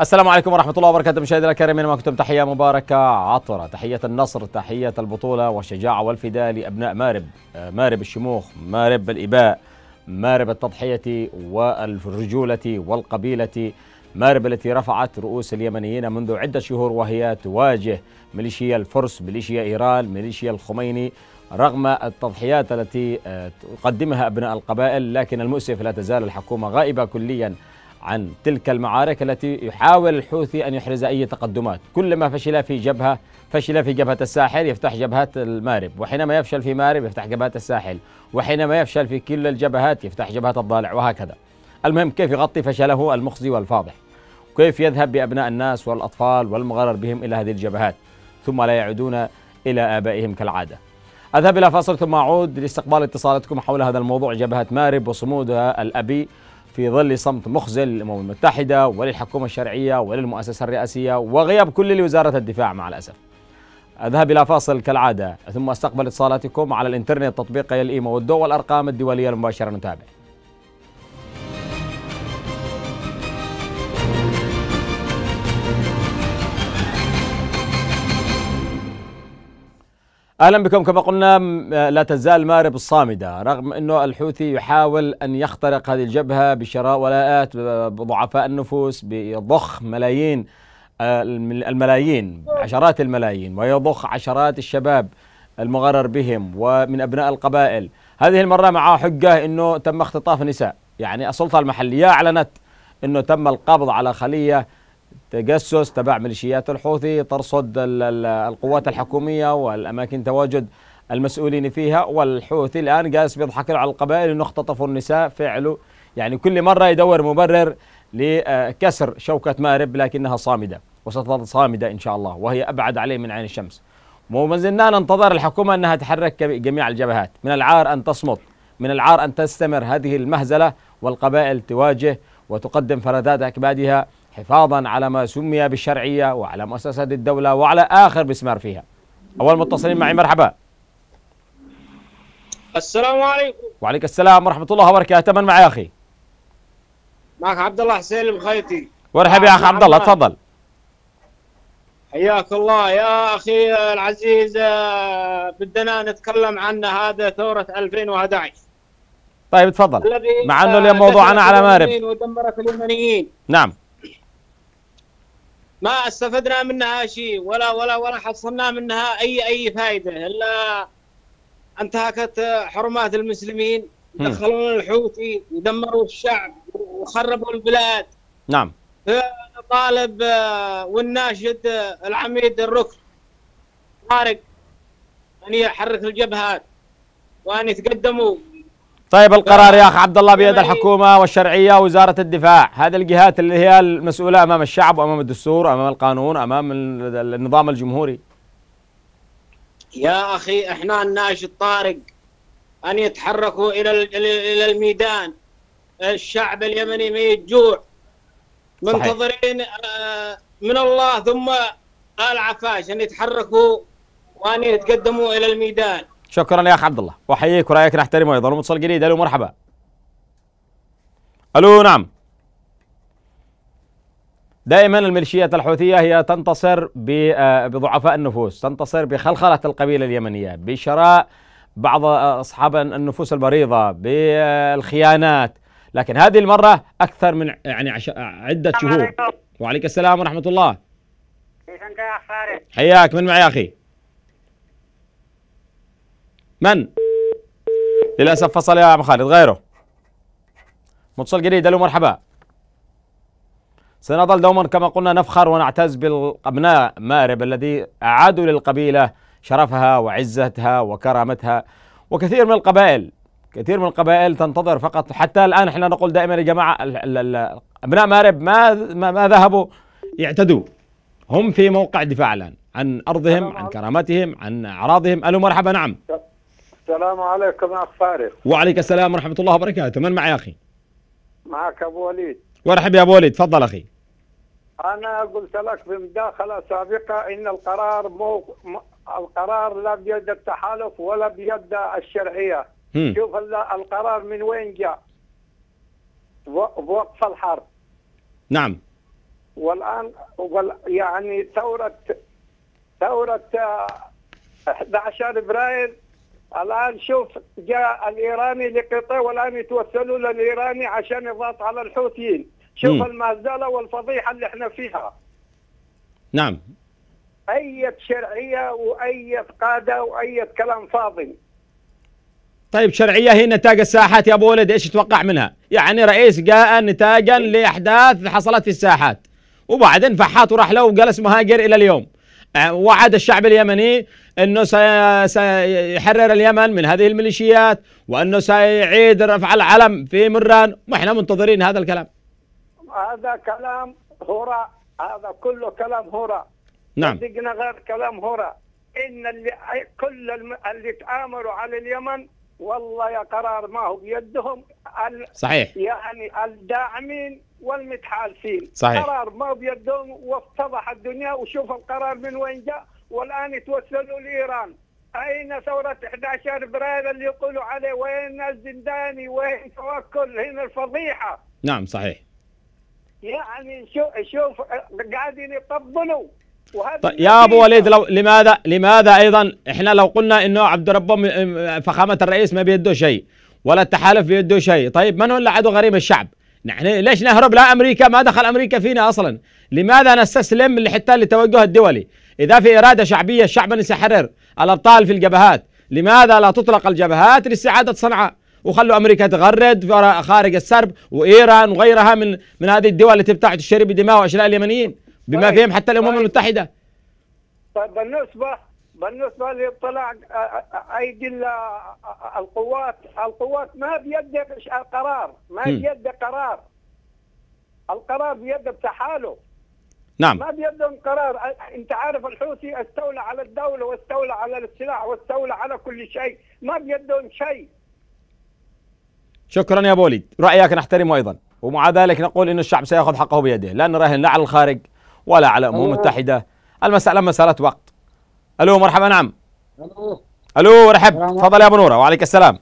السلام عليكم ورحمة الله وبركاته مشاهدينا الكرام، ما كنتم تحية مباركة عطرة، تحية النصر، تحية البطولة والشجاعة والفداء لأبناء مأرب، مأرب الشموخ، مأرب الإباء، مأرب التضحية والرجولة والقبيلة، مأرب التي رفعت رؤوس اليمنيين منذ عدة شهور وهي تواجه ميليشيا الفرس، ميليشيا إيران، ميليشيا الخميني، رغم التضحيات التي تقدمها أبناء القبائل، لكن المؤسف لا تزال الحكومة غائبة كلياً عن تلك المعارك التي يحاول الحوثي أن يحرز أي تقدمات. كلما فشل في جبهة، فشل في جبهة الساحل يفتح جبهات المأرب، وحينما يفشل في مأرب يفتح جبهات الساحل، وحينما يفشل في كل الجبهات يفتح جبهة الضالع، وهكذا. المهم كيف يغطي فشله المخزي والفاضح، وكيف يذهب بأبناء الناس والأطفال والمغرر بهم إلى هذه الجبهات ثم لا يعودون إلى آبائهم كالعادة. أذهب إلى فاصل ثم أعود لاستقبال اتصالاتكم حول هذا الموضوع، جبهة مأرب وصمودها الأبي في ظل صمت مخزل للأمم المتحدة وللحكومة الشرعية وللمؤسسة الرئاسية وغياب كل لوزارة الدفاع مع الأسف. أذهب إلى فاصل كالعادة ثم أستقبل اتصالاتكم على الإنترنت، تطبيق الإيمة والضوء والأرقام الدولية المباشرة. نتابع. اهلا بكم. كما قلنا لا تزال مأرب الصامده رغم انه الحوثي يحاول ان يخترق هذه الجبهه بشراء ولاءات، بضعفاء النفوس، بضخ ملايين الملايين، عشرات الملايين، ويضخ عشرات الشباب المغرر بهم ومن ابناء القبائل. هذه المره مع حجه انه تم اختطاف نساء، يعني السلطه المحليه اعلنت انه تم القبض على خليه تجسس تبع ميليشيات الحوثي ترصد القوات الحكومية والأماكن تواجد المسؤولين فيها، والحوثي الآن جالس بيضحك على القبائل إنه اختطفوا النساء، فعلوا يعني كل مرة يدور مبرر لكسر شوكة مأرب، لكنها صامدة وستظل صامدة إن شاء الله، وهي أبعد عليه من عين الشمس. وما زلنا ننتظر الحكومة أنها تحرك جميع الجبهات، من العار أن تصمت، من العار أن تستمر هذه المهزلة والقبائل تواجه وتقدم فردات أكبادها حفاظا على ما سمي بالشرعية وعلى مؤسسات الدولة وعلى آخر مسمار فيها. أول متصلين معي، مرحبا. السلام عليكم. وعليك السلام ورحمة الله وبركاته. من معي أخي؟ معك عبد الله حسين المخيطي. وارحب يا أخي عبد الله، تفضل. حياك الله يا أخي العزيز، بدنا نتكلم عن هذا ثورة 2011. طيب تفضل، مع أنه اليوم موضوعنا على مأرب ودمرت اليمنيين. نعم. ما استفدنا منها شيء ولا حصلنا منها اي فائده، الا انتهكت حرمات المسلمين، دخلونا الحوثي ودمروا الشعب وخربوا البلاد. نعم. فطالب والناشد العميد الركن طارق ان يحرك الجبهات وان يتقدموا. طيب القرار يا اخي عبد الله بيد الحكومه والشرعيه ووزاره الدفاع، هذه الجهات اللي هي المسؤوله امام الشعب وامام الدستور وامام القانون وامام النظام الجمهوري. يا اخي احنا الناشد طارق ان يتحركوا الى الميدان، الشعب اليمني ميت جوع، منتظرين من الله ثم آل عفاش ان يتحركوا وان يتقدموا الى الميدان. شكرا يا اخ عبد الله، واحييك ورايك نحترمه ايضا. متصل جديد، الو مرحبا. الو نعم. دائما الميليشيات الحوثيه هي تنتصر بضعفاء النفوس، تنتصر بخلخله القبيله اليمنيه، بشراء بعض اصحاب النفوس البريضه، بالخيانات، لكن هذه المره اكثر من يعني عده شهور. وعليك السلام ورحمه الله. كيف انت يا اخ فارس؟ حياك. من معي يا اخي؟ من؟ للأسف فصل يا عم خالد، غيره. متصل جديد، الو مرحبا. سنظل دوما كما قلنا نفخر ونعتز بالأبناء مأرب الذي أعادوا للقبيلة شرفها وعزتها وكرامتها، وكثير من القبائل، كثير من القبائل تنتظر فقط. حتى الآن احنا نقول دائما يا جماعة أبناء مأرب ما ذهبوا يعتدوا، هم في موقع دفاع الآن عن أرضهم، عن كرامتهم، عن أعراضهم. الو مرحبا. نعم. السلام عليكم يا اخ فارس. وعليك السلام ورحمه الله وبركاته. من معي يا اخي؟ معك ابو وليد. وارحب يا ابو وليد، تفضل اخي. انا قلت لك في مداخله سابقه ان القرار القرار لا بيد التحالف ولا بيد الشرعيه. شوف القرار من وين جاء؟ بوقف الحرب. نعم. والآن يعني ثورة 11 فبراير الآن شوف جاء الإيراني لقطة والآن يتوسلوا للإيراني عشان الضغط على الحوثيين. شوف المهزلة والفضيحة اللي احنا فيها. نعم. أي شرعية وأي قادة وأي كلام فاضي. طيب شرعية هي نتاج الساحات يا أبو ولد، إيش تتوقع منها؟ يعني رئيس جاء نتاجا لأحداث حصلت في الساحات وبعدين فحاط وراح له وجلس مهاجر إلى اليوم. وعد الشعب اليمني أنه سيحرر اليمن من هذه الميليشيات وأنه سيعيد رفع العلم في مران، وإحنا منتظرين هذا الكلام. هذا كلام هراء، هذا كله كلام هراء. نعم. صدقنا غير كلام هراء. إن كل اللي تآمروا على اليمن والله يا قرار ما هو بيدهم. صحيح. يعني الداعمين والمتحالفين. صحيح. قرار ما هو بيدهم وافتضح الدنيا، وشوف القرار من وين جاء والآن يتوسلوا لإيران. أين ثورة 11 فبراير اللي يقولوا عليه؟ وين الزنداني؟ وين توكل؟ هنا الفضيحة. نعم صحيح. يعني شوف قاعدين يطبلوا. طيب يا ابو وليد، لو لماذا ايضا احنا لو قلنا انه عبد ربه فخامه الرئيس ما بيده شيء ولا التحالف بيده شيء، طيب من هو اللي عدو غريم الشعب؟ نحن ليش نهرب؟ لا امريكا، ما دخل امريكا فينا اصلا، لماذا نستسلم حتى للتوجه الدولي؟ اذا في اراده شعبيه الشعب ان يسحرر الابطال في الجبهات، لماذا لا تطلق الجبهات لاستعاده صنعاء وخلوا امريكا تغرد خارج السرب وايران وغيرها من هذه الدول التي بتاعت الشرب بدماء واشلاء اليمنيين بما فيهم حتى الامم المتحده. طيب بالنسبه لاطلاق ايدي القوات ما بيده قرار، ما بيده قرار. القرار بيده بتحاله. نعم. ما بيدهم قرار، انت عارف الحوثي استولى على الدوله واستولى على السلاح واستولى على كل شيء، ما بيدهم شيء. شكرا يا ابو وليد، رايك نحترمه ايضا، ومع ذلك نقول ان الشعب سياخذ حقه بيده، لا نراهن لا على الخارج ولا على الامم المتحده. المساله مساله وقت. الو مرحبا. نعم. الو رحب، تفضل يا ابو نوره. وعليك السلام.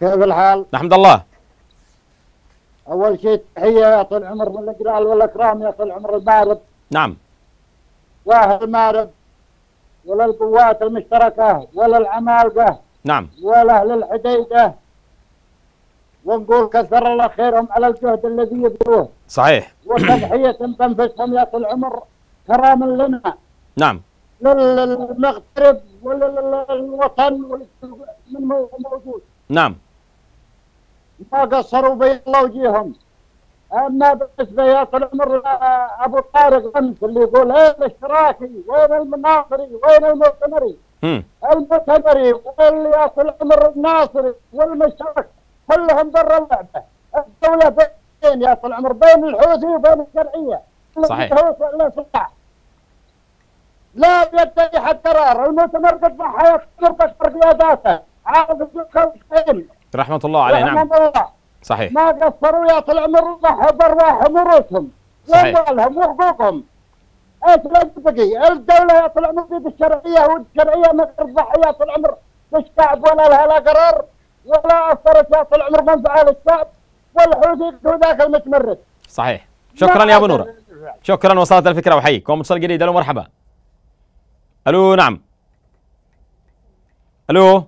كيف الحال؟ نحمد الله. اول شيء تحيه يا طول عمر والاجلال والاكرام يا طول عمر المأرب. نعم. واهل المأرب ولا القوات المشتركه ولا العمالقه. نعم. ولا اهل الحديده، ونقول كثر الله خيرهم على الجهد الذي يبذلوه. صحيح. وتضحية تنفسهم يا طول العمر كراما لنا. نعم. للمغترب وللوطن من موجود. نعم. ما قصروا بين الله وجيهم. اما بالنسبه يا طول العمر ابو طارق امس اللي يقول وين الاشتراكي؟ وين المناصري؟ وين المؤتمري؟ المؤتمري يا طول العمر الناصري والمشترك كلهم برا اللعبه. الدوله بين يا طول العمر بين الحوثي وبين الشرعيه. صحيح. لا بيدعي حتى قرار، المؤتمر قد ضحى تربط قياداته عارف الخلقين رحمه الله عليه. نعم الله. صحيح. ما قصروا يا طول العمر وضحوا بارواحهم ورؤوسهم واموالهم وحقوقهم. ايش بقي؟ الدوله يا طول العمر بيد الشرعيه، والشرعيه ما قد ضحى يا طول العمر بالشعب ولا لها لا قرار ولا أثرت يا طول العمر منفعة للشعب، والحوثي ذاك المتمرد. صحيح. شكرا يا ابو نوره. شكرا، وصلت الفكره وحيك. ومتصل جديد. الو مرحبا. الو نعم. الو.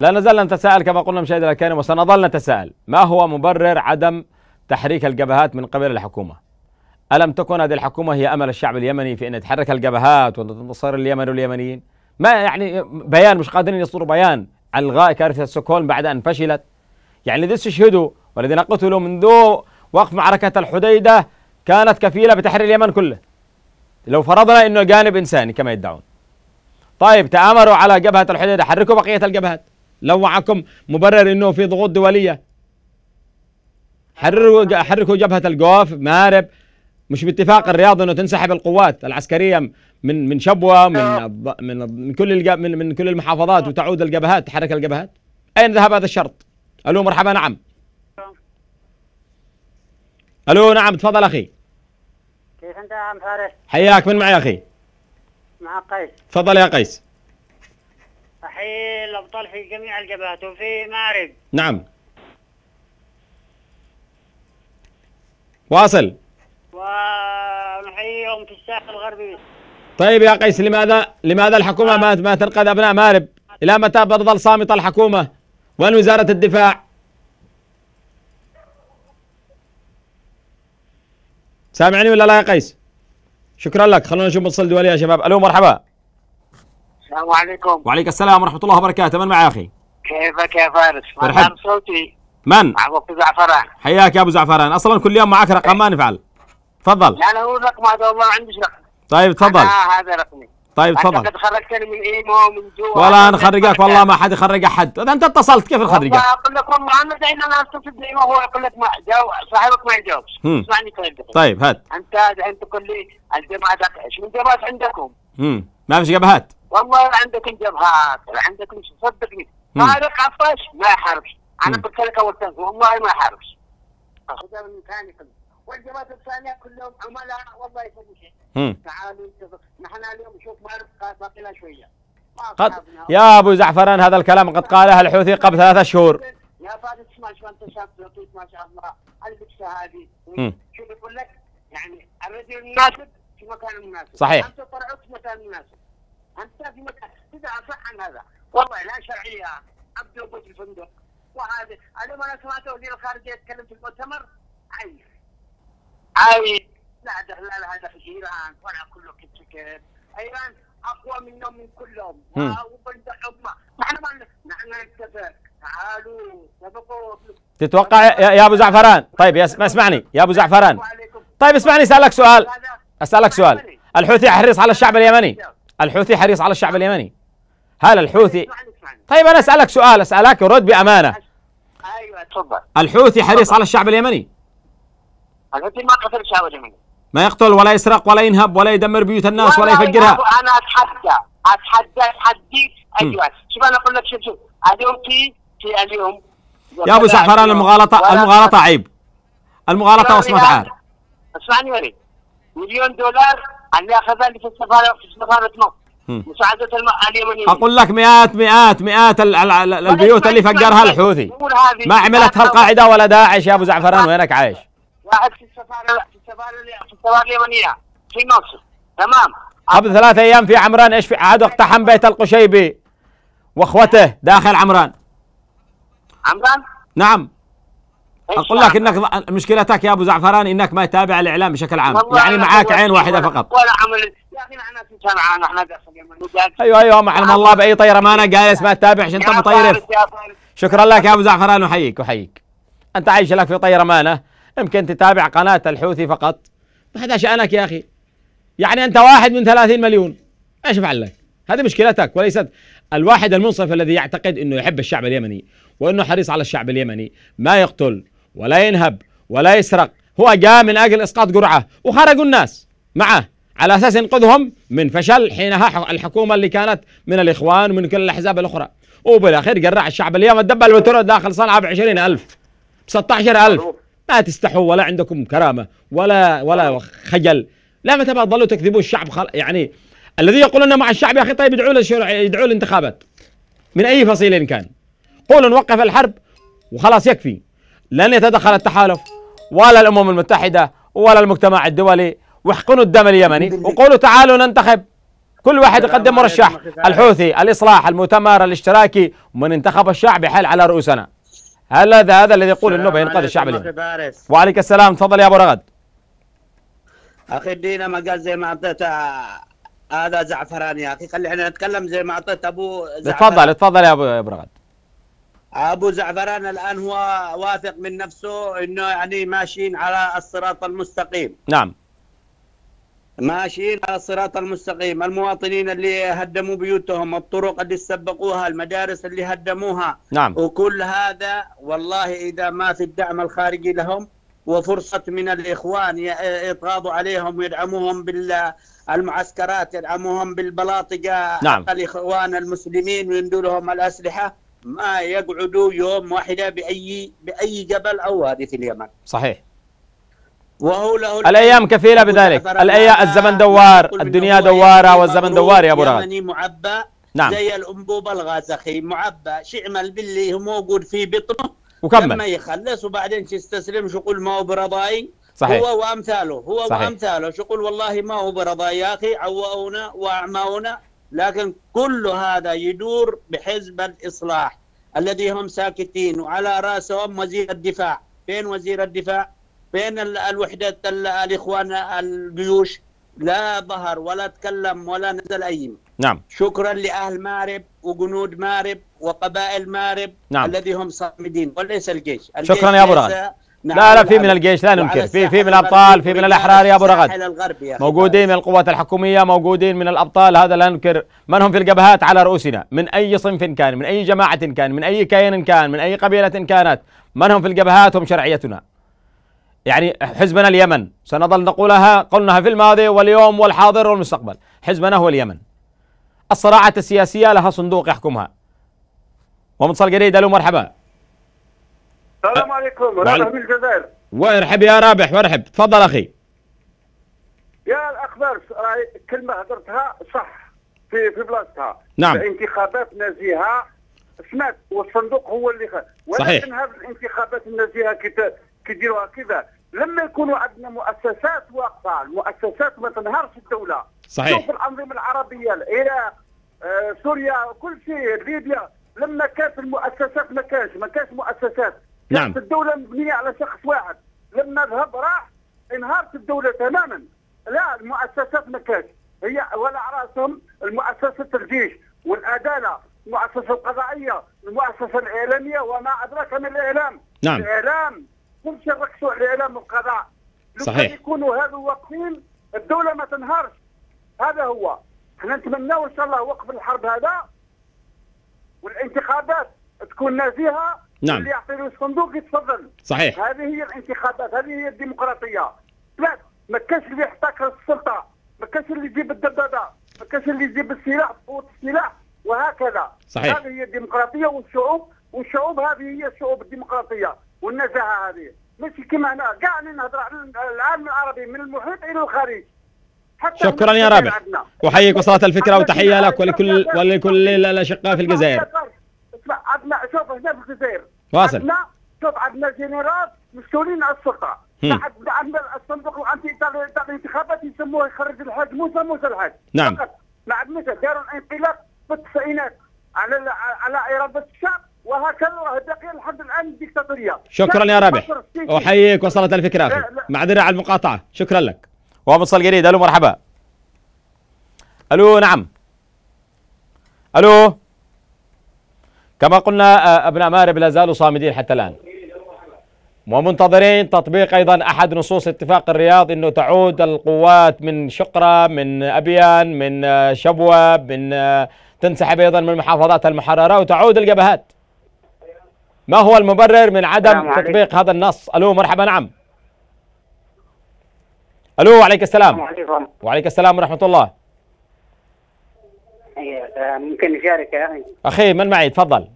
لا نزال نتساءل كما قلنا مشاهدينا الكرام، وسنظل نتساءل ما هو مبرر عدم تحريك الجبهات من قبل الحكومه؟ الم تكن هذه الحكومه هي امل الشعب اليمني في ان تحرك الجبهات وتنتصر اليمن واليمنيين؟ ما يعني بيان مش قادرين يصدروا بيان عن الغاء كارثه ستوكهولم بعد ان فشلت. يعني الذين استشهدوا والذين قتلوا منذ وقف معركه الحديده كانت كفيله بتحرير اليمن كله. لو فرضنا انه جانب انساني كما يدعون. طيب تآمروا على جبهه الحديده، حركوا بقيه الجبهات. لو معكم مبرر انه في ضغوط دوليه. حركوا جبهه الجوف، مأرب، مش باتفاق الرياض انه تنسحب القوات العسكريه من شبوه من كل من كل المحافظات وتعود الجبهات، تحرك الجبهات. اين ذهب هذا الشرط؟ الو مرحبا. نعم. الو نعم تفضل اخي. كيف انت يا عم فارس؟ حياك. من معي اخي؟ مع قيس. تفضل يا قيس. احيي الابطال في جميع الجبهات وفي مأرب. نعم. واصل. ونحييهم في الساحل الغربي. طيب يا قيس، لماذا الحكومة ما تنقذ أبناء مأرب؟ إلى متى بتظل صامتة الحكومة؟ وين وزارة الدفاع؟ سامعني ولا لا يا قيس؟ شكرا لك. خلونا نشوف متصل دولي يا شباب. الو مرحبا. السلام عليكم. وعليكم السلام ورحمة الله وبركاته. من معي يا أخي؟ كيفك يا فارس؟ فرحان صوتي. من؟ معك أبو زعفران. حياك يا أبو زعفران. أصلا كل يوم معك رقم، ما نفعل. تفضل. لا لا هو رقم هذا، والله عندي رقم. طيب تفضل. هذا رقمي. طيب تفضل. أنت قد خرجتني من إيمو ومن جوا. ولا نخرجك والله، ما حد يخرج أحد. أنت اتصلت كيف نخرجك؟ أقول لك والله أنا دحين أنا أتصل إيمو هو يقول لك ما جاوب، صاحبك ما يجاوبش. اسمعني طيب. طيب هات. أنت دحين تقول لي الجماعات، شو الجماعات عندكم؟ ما فيش جبهات. والله عندكم جبهات، عندكم صدقني. طارق عطش ما يحاربش، انا قلت لك اول تنفيذ والله ما يحاربش. خذها من مكاني كله، والجماعات الثانيه كلهم عملاء والله يسووا شيء. تعالوا نحن اليوم نشوف مأرب باقي لها شويه. يا ابو زعفران هذا الكلام قد قاله الحوثي قبل 3 شهور. يا فادي تسمع شو انت شاب لطيف ما شاء الله، البسه هذه شو بقول لك؟ يعني الرجل المناسب في مكان المناسب. صحيح. انت طلعت في مكان مناسب. انت في مكان تدعى صح عن هذا. والله لا شرعيه ابدو بوت الفندق وهذه اليوم انا سمعت وزير الخارجيه يتكلم في المؤتمر عيب عيب. لا دخل لا هذا في ايران ولا كله كتكت، ايران اقوى منهم من كلهم وبلده عظمى. نحن نتفق تعالوا سبقوا. تتوقع يا ابو زعفران؟ طيب اسمعني يا ابو زعفران. طيب اسمعني اسالك سؤال. الحوثي حريص على الشعب اليمني، هل الحوثي طيب انا اسالك سؤال، اسالك ورد بامانه. ايوه تفضل. الحوثي حريص على الشعب اليمني؟ الحوثي ما قتل الشعب اليمني، ما يقتل ولا يسرق ولا ينهب ولا يدمر بيوت الناس ولا يفجرها. انا اتحدى. ايوه شوف انا اقول لك، شوف اليوم في اليوم يا ابو زعفران المغالطه عيب، المغالطه وصمة عار. اسمعني وليد، $1,000,000 اللي اخذها لي في السفاره مصر مساعدة اليمنيين. اقول لك مئات البيوت اللي فجرها الحوثي ما عملتها القاعده ولا داعش. يا ابو زعفران وينك عايش؟ واحد في السفاره اليمنيه في مصر، تمام؟ قبل 3 ايام في عمران ايش في؟ عاد اقتحم بيت القشيبي واخوته داخل عمران. نعم. اقول لك انك مشكلتك يا ابو زعفران انك ما تتابع الاعلام بشكل عام، يعني معاك عين واحده فقط. ولا عمل يا اخي، نحن في صنعاء، نحن داخل اليمن. ايوه ما علم الله باي طيره، ما انا جالس ما تتابعش انت مطيرف. شكرا لك يا ابو زعفران وحييك انت عايش لك في طيره مانه، يمكن تتابع قناه الحوثي فقط، ما حدا شأنك يا اخي. يعني انت واحد من 30 مليون، ايش فعل لك؟ هذه مشكلتك، وليست الواحد المنصف الذي يعتقد انه يحب الشعب اليمني وانه حريص على الشعب اليمني، ما يقتل ولا ينهب ولا يسرق. هو جاء من أجل إسقاط جرعة وخرجوا الناس معه على أساس ينقذهم من فشل حينها الحكومة اللي كانت من الإخوان ومن كل الأحزاب الأخرى، وبالأخير جرع الشعب اليوم الدبل والترد داخل صنعاء ب20,000 ب16,000. ما تستحوا ولا عندكم كرامة ولا خجل. لا متى بقى تظلوا تكذبوا الشعب؟ يعني الذي يقولون مع الشعب يا أخي، طيب يدعوا للانتخابات من أي فصيل كان، قولوا نوقف الحرب وخلاص يكفي، لن يتدخل التحالف ولا الأمم المتحدة ولا المجتمع الدولي، واحقنوا الدم اليمني وقولوا تعالوا ننتخب، كل واحد يقدم مرشح، الحوثي، الإصلاح، المؤتمر الاشتراكي، ومن انتخب الشعب يحل على رؤوسنا. هل هذا الذي يقول انه بينقذ الشعب اليمني؟ وعليك السلام. تفضل يا ابو رغد. اخي ادينا مجال زي ما اعطيت هذا زعفران يا اخي، خلي احنا نتكلم زي ما اعطيت ابو زعفران. تفضل يا ابو رغد. أبو زعفران الآن هو واثق من نفسه أنه يعني ماشيين على الصراط المستقيم. نعم ماشيين على الصراط المستقيم. المواطنين اللي هدموا بيوتهم، الطرق اللي سبقوها، المدارس اللي هدموها، نعم، وكل هذا والله إذا ما في الدعم الخارجي لهم وفرصة من الإخوان يتغاضوا عليهم ويدعموهم بالمعسكرات، يدعموهم بالبلاطقة، نعم، الإخوان المسلمين ويندوا لهم الأسلحة، ما يقعدوا يوم واحدة بأي جبل أو وادي في اليمن. صحيح. وهو له الأيام كفيلة بذلك. الزمن دوار، الدنيا دوارة والزمن دوار يا أبو رغد. معبى، نعم، زي الأنبوبة الغازخي معبى، شعمل باللي موجود في بطنه وكمل لما يخلص وبعدين يستسلم، شو يقول ما هو برضاي صحيح. هو وامثاله هو صحيح. وامثاله يقول والله ما هو برضا يا اخي، عوؤنا واعمونا، لكن كل هذا يدور بحزب الاصلاح الذي هم ساكتين، وعلى راسهم وزير الدفاع. فين وزير الدفاع؟ فين الوحدة الإخوان الجيوش؟ لا ظهر ولا تكلم ولا نزل أيم. نعم. شكرا لأهل مأرب وجنود مأرب وقبائل مأرب. نعم. الذي هم صامدين وليس الجيش. شكرا يا أبو رغد. نعم. لا في من الجيش لا ننكر، في من الأبطال، في من الأحرار يا أبو رغد، موجودين من القوات الحكومية، موجودين من الأبطال، هذا لا ننكر، من هم في الجبهات على رؤوسنا من أي صنف كان، من أي جماعة كان، من أي كيان كان، من أي قبيلة كانت، من هم في الجبهات هم شرعيتنا. يعني حزبنا اليمن، سنظل نقولها، قلناها في الماضي واليوم والحاضر والمستقبل، حزبنا هو اليمن. الصراعات السياسية لها صندوق يحكمها. ومتصل جديد، الو مرحبا. السلام عليكم، رابح من الجزائر. وارحب يا رابح، وارحب، تفضل اخي. يا الاخبار، كلمة هدرتها صح في بلاصتها. نعم. الانتخابات نزيهة سمعت، والصندوق هو اللي خد. ولكن هذه الانتخابات النزيهة كيديروها كذا لما يكونوا عندنا مؤسسات واقفه، المؤسسات ما تنهارش الدوله. صحيح. شوف الانظمه العربيه، العراق، سوريا، كل شيء، ليبيا، لما كانت المؤسسات ما كانش مؤسسات. نعم. الدوله مبنيه على شخص واحد، لما ذهب راح انهارت الدوله تماما. لا، المؤسسات ما كانش هي ولا عراسهم، المؤسسه الجيش والعداله، المؤسسه القضائيه، المؤسسه الاعلاميه وما ادراك من الاعلام. نعم. الاعلام كل شيء ركزوا على الاعلام والقضاء. صحيح. لو يكونوا هذو واقفين الدوله ما تنهارش. هذا هو احنا نتمناو ان شاء الله وقف الحرب هذا والانتخابات تكون نازيهه. نعم. اللي يعطي له الصندوق يتفضل. صحيح. هذه هي الانتخابات، هذه هي الديمقراطيه. لا، ما كانش اللي يحتكر السلطه، ما كانش اللي يجيب الدبابه، ما كانش اللي يجيب السلاح، قوه السلاح وهكذا. صحيح. هذه هي الديمقراطيه والشعوب هذه هي الشعوب الديمقراطيه والنزاهه هذه، ماشي كما هنا كاع نهضر على العالم العربي من المحيط الى الخليج. شكرا يا رابح، احييك، وصلت الفكره وتحيه لك ولكل الاشقاء في الجزائر. اسمع، عندنا شوف هنا في الجزائر واصل، عندنا جنرال مسؤولين على السلطه، عندنا الصندوق الامني تاع الانتخابات يسموه يخرج الحاج موسى الحاج. نعم. ما عندناش، داروا الانطلاق في التسعينات على اراده الشعب وهكذا باقي لحد الان الدكتاتوريه. شكرا يا رابح، احييك، وصلت الفكره اخي، معذره على المقاطعه، شكرا لك. ومتصل جديد، الو مرحبا. الو نعم. الو. كما قلنا ابناء مأرب لا زالوا صامدين حتى الان، ومنتظرين تطبيق ايضا احد نصوص اتفاق الرياض، انه تعود القوات من شقرة، من ابيان، من شبوه، من تنسحب ايضا من محافظات المحرره وتعود الجبهات. ما هو المبرر من عدم تطبيق هذا النص؟ الو مرحبا. نعم. الو عليك السلام. وعليكم. وعليك السلام ورحمه الله. ممكن نشارك يا اخي؟ اخي من معي؟ تفضل.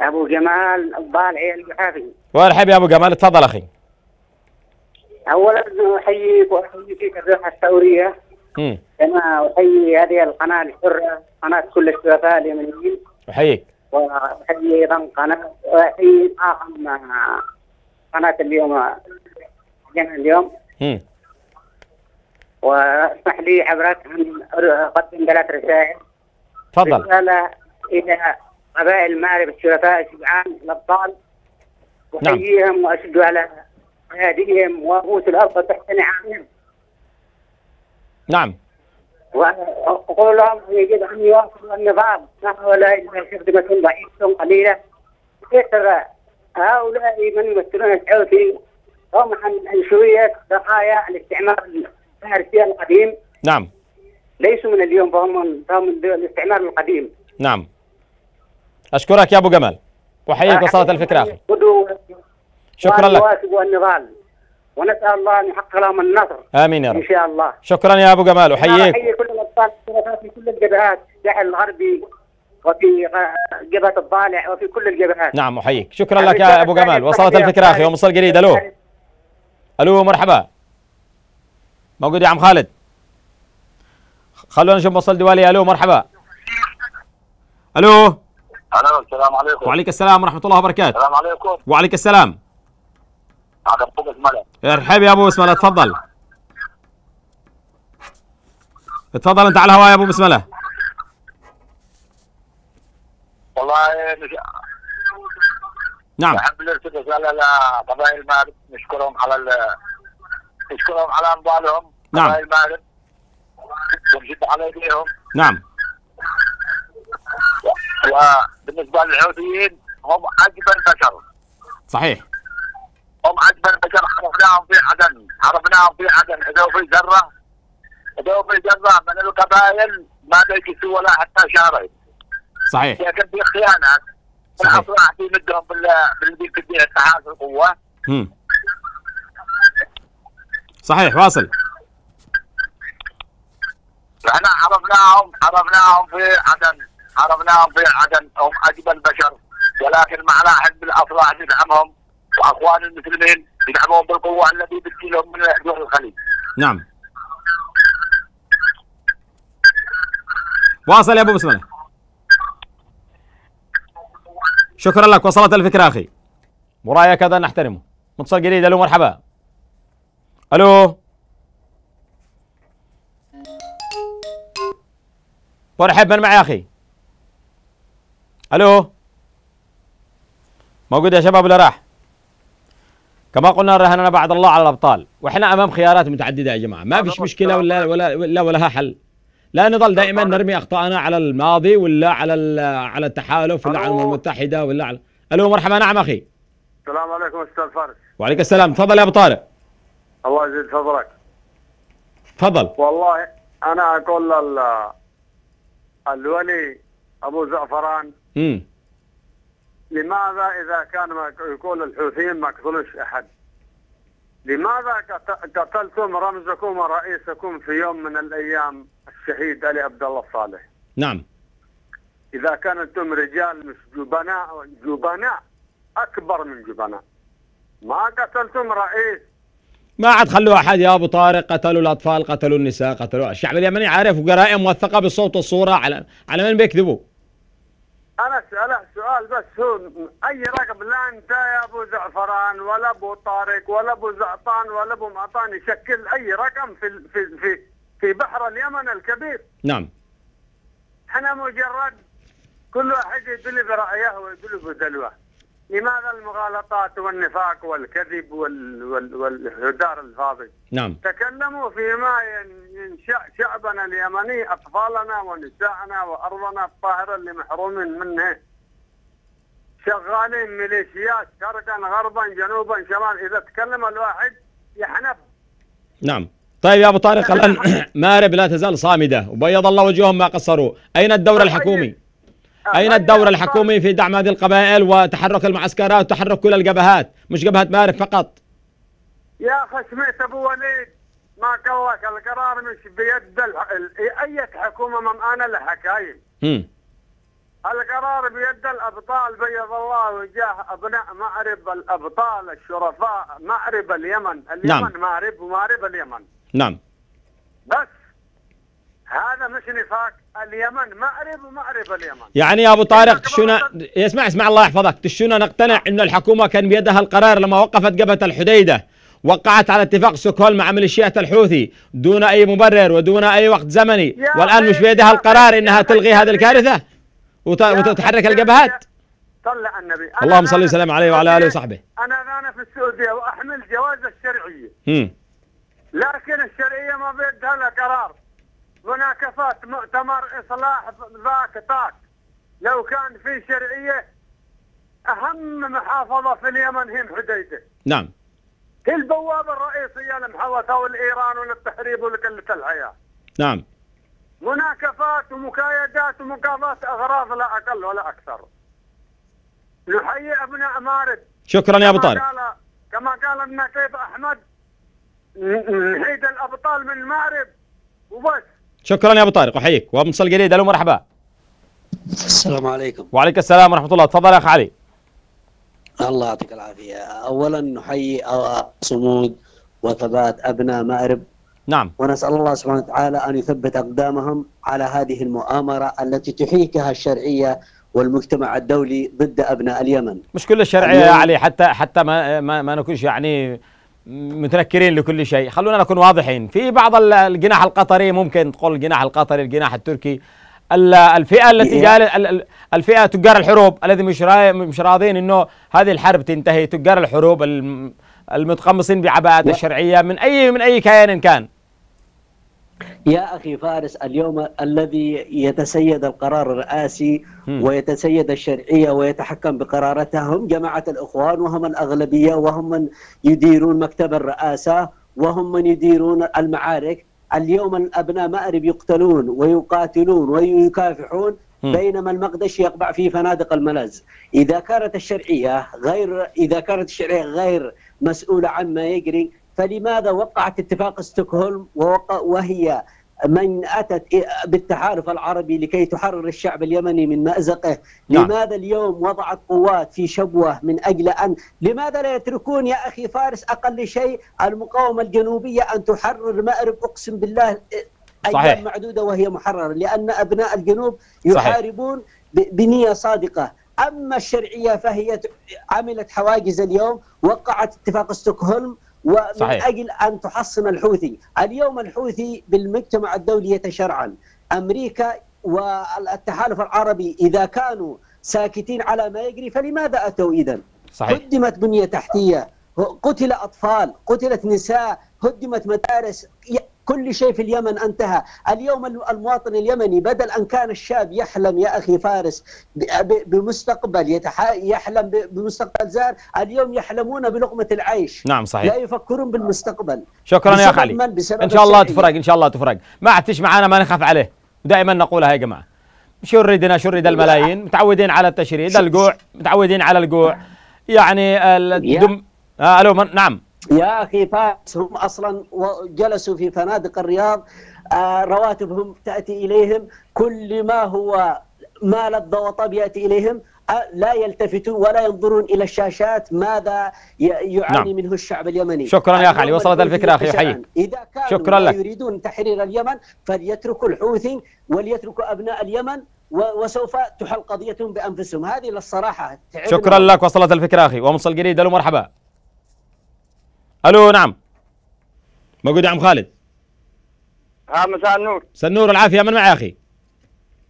ابو جمال الضالعي الوحافي. وارحب يا ابو جمال، تفضل اخي. اولا احييك واحيي فيك الريحه الثوريه. كما احيي هذه القناه الحره، قناه كل الشرفاء اليمنيين. احييك. وأحيي أيضا قناة، وأحيي قناة اليمن اليوم. واسمح لي حضرتك أن أقدم 3 رسائل. تفضل. رسالة إلى قبائل مأرب الشرفاء الشجعان الأبطال، أحييهم وأشد على هاديهم وأبوس الأرض وتحتني عنهم. نعم. وأقول لهم يجب أن يواصلوا النظام، نحن هؤلاء خدمة ضعيفة قليلة، كثر هؤلاء من يمثلون الحوثي هم عن أنشوية بقايا الاستعمار الفارسي القديم. نعم. ليسوا من اليوم، فهم من الاستعمار القديم. نعم. أشكرك يا أبو جمال، وأحييك، وصلت الفكرة أخي. شكرا لك. وواصلوا النضال، ونسأل الله أن يحقق لهم النصر. آمين يا رب. إن شاء الله. شكرا يا أبو جمال، أحييك. أحيي كل الأبطال في كل الجبهات، الساحل الغربي وفي جبهة الضالع وفي كل الجبهات. نعم أحييك، شكرا لك يا أبو جمال، وصلت الفكرة أخي. ومصل جديد، ألو. ألو مرحبا. موجود يا عم خالد. خلونا نشوف مصل دوالي، ألو مرحبا. ألو. ألو السلام عليكم. وعليك السلام ورحمة الله وبركاته. السلام عليكم. وعليك السلام. على ابو بسمله. ارحب يا ابو بسمله، تفضل تفضل، انت على الهواء يا ابو بسمله. والله نعم احب نرسل رساله لقبائل مأرب، نشكرهم على انضالهم. نعم قبائل مأرب ونشد على ايديهم. نعم وبالنسبه للحوثيين هم عجب البشر. صحيح هم عجب البشر، عرفناهم في عدن، اذا في ذره من القبائل ما بيجلسوا ولا حتى شهرين. صحيح لكن في خيانات، الافراح في مدهم بالبيئه اتحاد القوه. صحيح واصل. احنا عرفناهم في عدن، هم اجمل البشر، ولكن معنا حزب الافراح يدعمهم واخوان المسلمين يدعمهم بالقوه التي بتشيلهم من جوع الخليج. نعم واصل يا ابو بسمله، شكرا لك، وصلت الفكره اخي. مرايا كذا نحترمه. متصل جديد، الو مرحبا. الو مرحبا، من معي اخي؟ الو موجود يا شباب ولا راح؟ كما قلنا رهننا بعد الله على الابطال، واحنا امام خيارات متعدده يا جماعه، ما فيش مشكله ولا ولا ولا ولها حل. لا نظل دائما نرمي اخطائنا على الماضي ولا على التحالف ولا على الامم المتحده ولا على. الو مرحبا. نعم اخي. السلام عليكم استاذ فارس. وعليك السلام، تفضل يا ابو طارق. الله يزيد فضلك. تفضل. والله انا اقول الولي ابو زعفران لماذا اذا كان يقول الحوثيين ما يقتلوش احد؟ لماذا قتلتم رمزكم ورئيسكم في يوم من الايام الشهيد علي عبد الله الصالح؟ نعم. اذا كنتم رجال مش جبناء، اكبر من جبناء، ما قتلتم رئيس. ما عاد خلوا احد يا ابو طارق، قتلوا الاطفال، قتلوا النساء، قتلوا الشعب اليمني عارف، وجرائم موثقه بالصوت والصوره. على من بيكذبوا؟ انا اسالك سؤال بس، هو اي رقم؟ لا انت يا ابو زعفران ولا ابو طارق ولا ابو زعطان ولا ابو معطان يشكل اي رقم في في في في بحر اليمن الكبير. نعم. احنا مجرد كل واحد يدل برايه ويدل بدلوه. لماذا المغالطات والنفاق والكذب والهدار الفاضي؟ نعم. تكلموا فيما ينشأ شعبنا اليمني، اطفالنا ونساءنا وارضنا الطاهره اللي محرومين منها. شغالين ميليشيات شرقا غربا جنوبا شمال، اذا تكلم الواحد يحنف. نعم. طيب يا ابو طارق، الان مأرب لا تزال صامده وبيض الله وجوههم ما قصروا، اين الدور الحكومي؟ أين الدور الحكومي في دعم هذه القبائل وتحرك المعسكرات وتحرك كل الجبهات، مش جبهة مأرب فقط؟ يا خشميت أبو وليد، ما قلك القرار مش بيد أي حكومة، ممانة لحكايم. القرار بيد الأبطال، بيض الله وجاه أبناء مأرب، الأبطال الشرفاء، مأرب اليمن، اليمن مأرب ومأرب اليمن. نعم. بس هذا مش نفاق، اليمن مأرب ومأرب اليمن. يعني يا ابو طارق تشونا، اسمع الله يحفظك، تشونا نقتنع ان الحكومه كان بيدها القرار لما وقفت جبهه الحديده، وقعت على اتفاق سوكول مع ميليشيات الحوثي دون اي مبرر ودون اي وقت زمني، والان مش بيدها القرار انها تلغي هذه الكارثه وتتحرك الجبهات؟ صلى على النبي، اللهم صل وسلم عليه وعلى اله وصحبه. انا في السعوديه واحمل جوازة الشرعيه. لكن الشرعيه ما بيدها لها قرار. مناكفات مؤتمر اصلاح ذاك طاق، لو كان في شرعيه اهم محافظه في اليمن هي الحديده. نعم. هي البوابه الرئيسيه لمحوطه والايران وللتحريب ولقله الحياه. نعم. مناكفات ومكايدات ومقاضاه اغراض لا اقل ولا اكثر. نحيي ابناء مأرب. شكرا يا ابو طارق. كما قال النقيب احمد، نعيد الابطال من مأرب وبس. شكرا يا ابو طارق، احييك. ومتصل جديد، الو مرحبا. السلام عليكم. وعليك السلام ورحمه الله، تفضل يا اخ علي. الله يعطيك العافيه، اولا نحيي صمود وثبات ابناء مأرب. نعم. ونسال الله سبحانه وتعالى ان يثبت اقدامهم على هذه المؤامره التي تحيكها الشرعيه والمجتمع الدولي ضد أبناء اليمن. مش كل الشرعية يا علي، حتى ما نكونش يعني متنكرين لكل شيء، خلونا نكون واضحين. في بعض الجناح القطري، ممكن تقول الجناح القطري، الجناح التركي، الفئة التي الفئة تجار الحروب الذين مش راضين انه هذه الحرب تنتهي، تجار الحروب المتقمصين بعباءات الشرعية من اي كيان كان. يا أخي فارس، اليوم الذي يتسيد القرار الرئاسي ويتسيد الشرعية ويتحكم بقراراتها هم جماعة الإخوان، وهم الأغلبية، وهم من يديرون مكتب الرئاسة، وهم من يديرون المعارك. اليوم الأبناء مأرب يقتلون ويقاتلون ويكافحون، بينما المقدش يقبع في فنادق الملاذ. إذا كانت الشرعية غير مسؤولة عما يجري، فلماذا وقعت اتفاق ستوكهولم وهي من أتت بالتحالف العربي لكي تحرر الشعب اليمني من مأزقه؟ نعم. لماذا اليوم وضعت قوات في شبوة من أجل أن لماذا لا يتركون يا أخي فارس أقل شيء المقاومة الجنوبية أن تحرر مأرب؟ أقسم بالله أيام معدودة وهي محررة، لأن أبناء الجنوب يحاربون بنية صادقة. أما الشرعية فهي عملت حواجز اليوم، وقعت اتفاق ستوكهولم ومن أجل أن تحصن الحوثي. اليوم الحوثي بالمجتمع الدولي يتشرعن. أمريكا والتحالف العربي إذا كانوا ساكتين على ما يجري فلماذا أتوا إذن؟ هدمت بنية تحتية، قتل أطفال، قتلت نساء، هدمت مدارس، كل شيء في اليمن انتهى. اليوم المواطن اليمني بدل أن كان الشاب يحلم يا أخي فارس بمستقبل، يحلم بمستقبل زار، اليوم يحلمون بلقمة العيش. نعم صحيح، لا يفكرون بالمستقبل. شكرا يا خالي، إن شاء الله تفرج، إن شاء الله تفرج. ما عدتش معانا ما نخاف عليه، ودائما نقولها يا جماعة، شردنا شرد الملايين، متعودين على التشريد، الجوع متعودين على الجوع يعني الدم. ألو نعم يا أخي فارس، هم أصلا جلسوا في فنادق الرياض، رواتبهم تأتي إليهم، كل ما هو مال الضوطاب يأتي إليهم، لا يلتفتون ولا ينظرون إلى الشاشات ماذا يعاني منه الشعب اليمني. شكرا يا أخي علي، وصلت الفكرة أخي، حيك. إذا كانوا يريدون تحرير اليمن فليتركوا الحوثي وليتركوا أبناء اليمن، وسوف تحل قضيتهم بأنفسهم. هذه للصراحة. شكرا لك، وصلت الفكرة أخي. ومصل جريد، ألو مرحبا. الو نعم، موجود يا عم خالد؟ ها مساء النور. مساء النور والعافيه، من معي اخي؟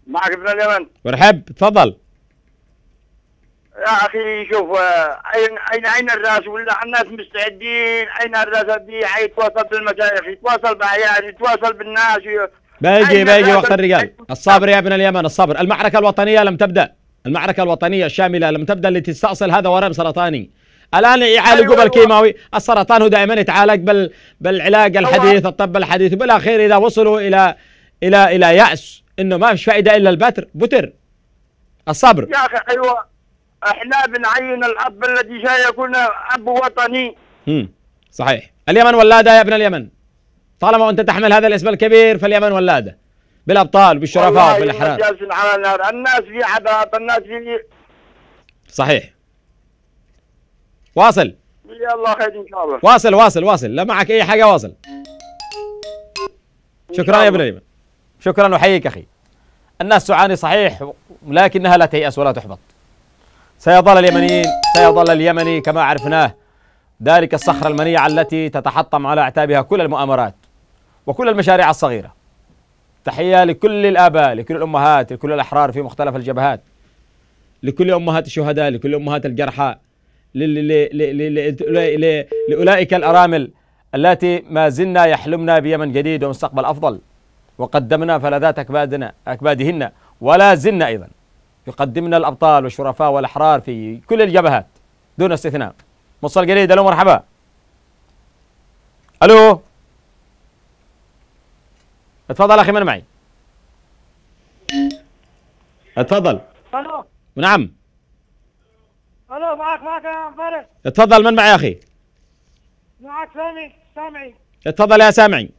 معك ابن اليمن. مرحب، تفضل. يا اخي شوف، اين الراس؟ ولا الناس مستعدين، اين الراس دي حيتواصل بالمشايخ، يتواصل بالاعيان، يتواصل بالناس، بيجي وقت الرجال. الصبر يا ابن اليمن، الصبر. المعركه الوطنيه لم تبدا، المعركه الوطنيه الشامله لم تبدا، التي تستأصل هذا ورم سرطاني. الآن يعالجوا بالكيماوي، السرطان هو دائما يتعالج بالعلاج الحديث، الطب الحديث. بالأخير إذا وصلوا إلى إلى إلى يأس إنه ما فيش فائدة إلا البتر، الصبر. يا أخي أيوه، إحنا بنعين الأب الذي سيكون أب وطني. صحيح، اليمن ولادة يا ابن اليمن، طالما أنت تحمل هذا الاسم الكبير فاليمن ولادة، بالأبطال بالشرفاء بالأحرار. الناس في عباءة، الناس في صحيح. واصل يلا خير ان شاء الله، واصل لا معك اي حاجه، واصل. شكرا يا ابن اليمن، شكرا وحييك اخي. الناس تعاني صحيح، ولكنها لا تيأس ولا تحبط. سيظل اليمنيين، سيظل اليمني كما عرفناه ذلك الصخره المنيعه التي تتحطم على اعتابها كل المؤامرات وكل المشاريع الصغيره. تحيه لكل الاباء، لكل الامهات، لكل الاحرار في مختلف الجبهات، لكل امهات الشهداء، لكل امهات الجرحى، لأولئك الأرامل التي ما زلنا يحلمنا بيمن جديد ومستقبل أفضل، وقدمنا فلذات أكبادهن ولا زلنا أيضا يقدمنا الأبطال والشرفاء والأحرار في كل الجبهات دون استثناء. مصل جديد، ألو مرحبا. ألو اتفضل أخي، من معي؟ اتفضل. ألو نعم. الو معك يا عم فارس. اتفضل، من معي يا اخي؟ معك سامعي. اتفضل يا سامعي.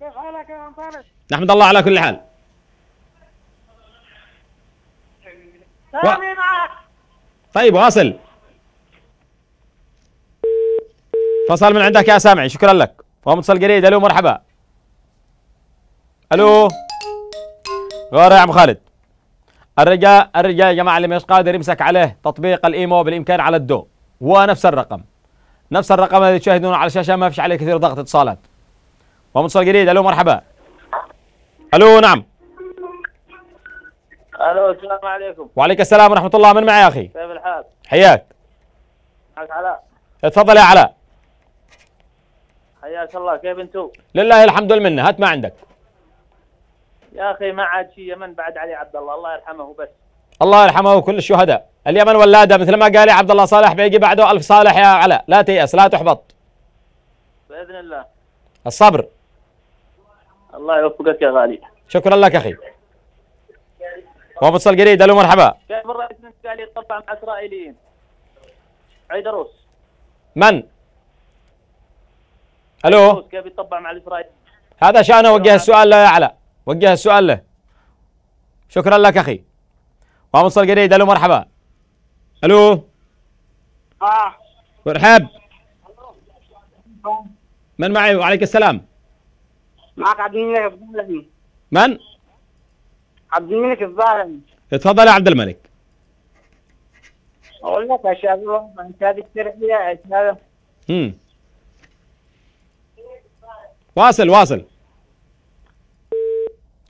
كيف حالك يا عم فارس؟ نحمد الله على كل حال. سامعي معك. طيب واصل. فصل من عندك يا سامعي، شكرا لك. ومتصل جريد، الو مرحبا. الو غاره يا عم خالد. الرجاء يا جماعه اللي مش قادر يمسك عليه تطبيق الايمو بالامكان على الدو، هو نفس الرقم اللي تشاهدونه على الشاشه، ما فيش عليه كثير ضغط اتصالات. ومتصل جديد. الو مرحبا. الو نعم. الو السلام عليكم. وعليك السلام ورحمه الله. من معي يا اخي؟ كيف الحال؟ حياك. معك علاء. اتفضل يا علاء. حياك الله. كيف انتم؟ لله الحمد والمنه. هات ما عندك. يا اخي ما عاد شيء يمن بعد علي عبد الله، الله يرحمه بس. الله يرحمه وكل الشهداء، اليمن ولاده مثل ما قال عبد الله صالح، بيجي بعده ألف صالح يا علاء، لا تيأس لا تحبط. باذن الله. الصبر. الله يوفقك يا غالي. شكرا لك اخي. ومتصل جديد. الو مرحبا. كيف الرئيس الانتقالي يتطبع مع اسرائيليين؟ عيدروس. من؟ الو. كيف يتطبع مع الاسرائيليين؟ هذا شأنه. وجه السؤال له يا علاء. وجه السؤال له. شكرا لك اخي. ومتصل جديد. الو مرحبا. الو. مرحب. من معي وعليك السلام؟ معك عبد الملك الظاهري. من؟ عبد الملك الظاهري. اتفضل يا عبد الملك. اقول لك يا شباب انت هذه التربيه هذا. واصل.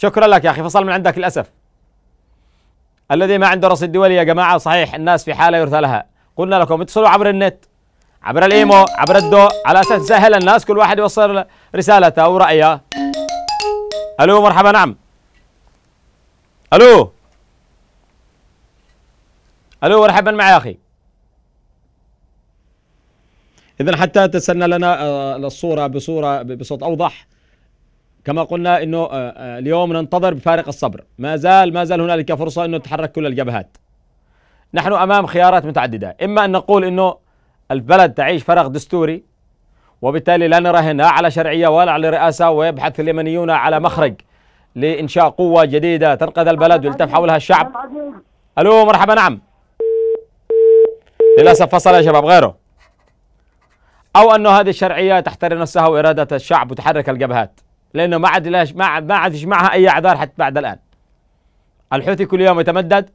شكرا لك يا اخي، فصل من عندك للاسف. الذي ما عنده رصيد دولي يا جماعه صحيح الناس في حاله يرثى لها، قلنا لكم اتصلوا عبر النت، عبر الايمو، عبر الدو، على اساس تسهل الناس كل واحد يوصل رسالته ورأيه. الو مرحبا. نعم. الو مرحبا معي يا اخي. اذا حتى تسنى لنا الصوره بصوت اوضح، كما قلنا انه اليوم ننتظر بفارق الصبر، ما زال هنالك فرصه انه تتحرك كل الجبهات. نحن امام خيارات متعدده، اما ان نقول انه البلد تعيش فراغ دستوري وبالتالي لا نرى هنا على شرعيه ولا على رئاسه، ويبحث اليمنيون على مخرج لانشاء قوه جديده تنقذ البلد ويلتف حولها الشعب. الو مرحبا. نعم. للاسف فصل يا شباب غيره. او انه هذه الشرعيه تحترم نفسها واراده الشعب وتحرك الجبهات، لانه ما عاد يجمعها اي اعذار حتى بعد الان. الحوثي كل يوم يتمدد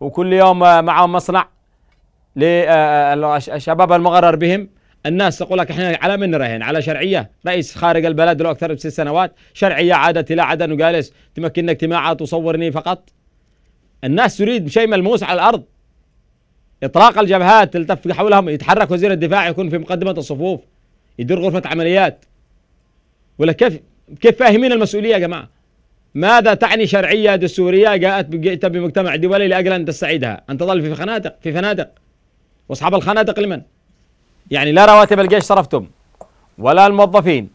وكل يوم معهم مصنع للشباب المغرر بهم. الناس تقول لك احنا على من نراهن؟ على شرعيه رئيس خارج البلد له اكثر من 6 سنوات، شرعيه عادت الى عدن وجالس تمكننا اجتماعات وصورني فقط. الناس تريد شيء ملموس على الارض. اطلاق الجبهات تلتف حولهم، يتحرك وزير الدفاع يكون في مقدمه الصفوف، يدير غرفه عمليات. ولا كيف فاهمين المسؤوليه يا جماعه؟ ماذا تعني شرعيه دستوريه جاءت بمجتمع دولي لاجل ان تستعيدها؟ ان تظل في خنادق واصحاب الخنادق لمن؟ يعني لا رواتب الجيش صرفتم، ولا الموظفين،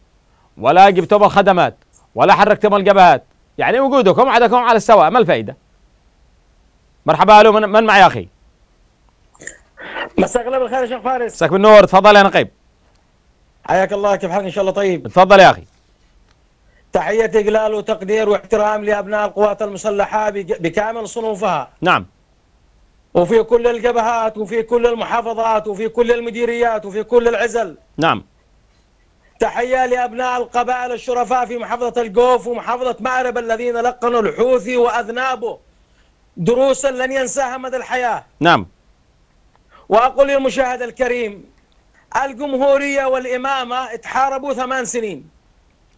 ولا جبتم الخدمات، ولا حركتم الجبهات، يعني وجودكم عدكم على السواء، ما الفائده؟ مرحبا. الو من معي يا اخي؟ مساك الله بالخير يا شيخ فارس. مساك بالنور. تفضل يا نقيب. حياك الله. كيف حالك؟ ان شاء الله طيب. تفضل يا اخي. تحية إجلال وتقدير واحترام لأبناء القوات المسلحة بكامل صنوفها. نعم. وفي كل الجبهات وفي كل المحافظات وفي كل المديريات وفي كل العزل. نعم. تحية لأبناء القبائل الشرفاء في محافظة الجوف ومحافظة مأرب الذين لقنوا الحوثي وأذنابه دروسا لن ينساها مدى الحياة. نعم. وأقول للمشاهد الكريم، الجمهورية والإمامة تحاربوا 8 سنين.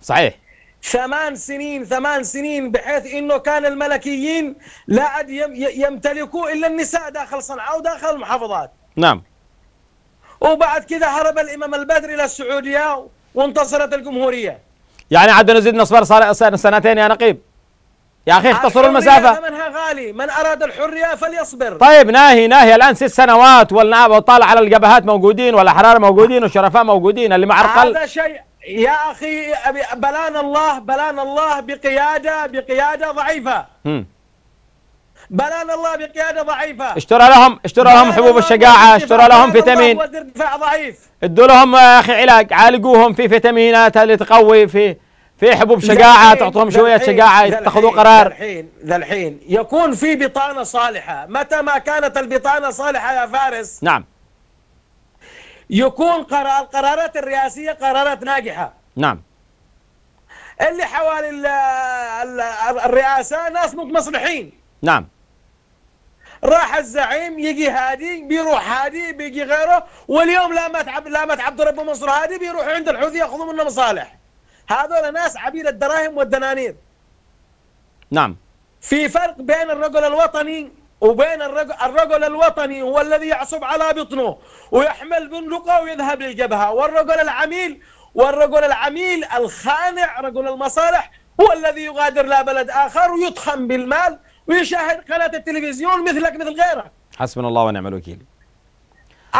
صحيح. 8 سنين بحيث انه كان الملكيين لا عاد يمتلكوا الا النساء داخل صنعاء وداخل المحافظات. نعم. وبعد كده هرب الامام البدري الى السعوديه وانتصرت الجمهوريه. يعني عاد نزيد نصبر صار 2 سنين يا نقيب. يا اخي اختصروا المسافه. ثمنها غالي، من اراد الحريه فليصبر. طيب ناهي الان 6 سنوات وطالع على الجبهات موجودين والاحرار موجودين والشرفاء موجودين، اللي مع القلب هذا شيء يا أخي. بلانا الله بقيادة ضعيفة. بلانا الله بقيادة ضعيفة. اشترى لهم حبوب الشجاعة، اشترى لهم فيتامين، وزير دفاع ضعيف، ادوا لهم يا أخي علاج، عالجوهم في فيتامينات اللي تقوي، في حبوب شجاعة، تعطوهم شوية شجاعة يتخذوا قرار. ذا الحين يكون في بطانة صالحة. متى ما كانت البطانة صالحة يا فارس، نعم، يكون القرارات الرئاسية قرارات ناجحة. نعم. اللي حوالي الرئاسة ناس متصلحين. نعم. راح الزعيم يجي هادي بيروح هادي بيجي غيره، واليوم لا مات عبد رب منصور هادي بيروح عند الحوثي ياخذوا منه مصالح. هذول ناس عبيد الدراهم والدنانير. نعم. في فرق بين الرجل الوطني وبين الرجل الوطني هو الذي يعصب على بطنه ويحمل بندقه ويذهب للجبهه، والرجل العميل الخانع رجل المصالح هو الذي يغادر لا بلد آخر ويطحن بالمال ويشاهد قناة التلفزيون مثلك مثل غيرك. حسبنا الله ونعم الوكيل.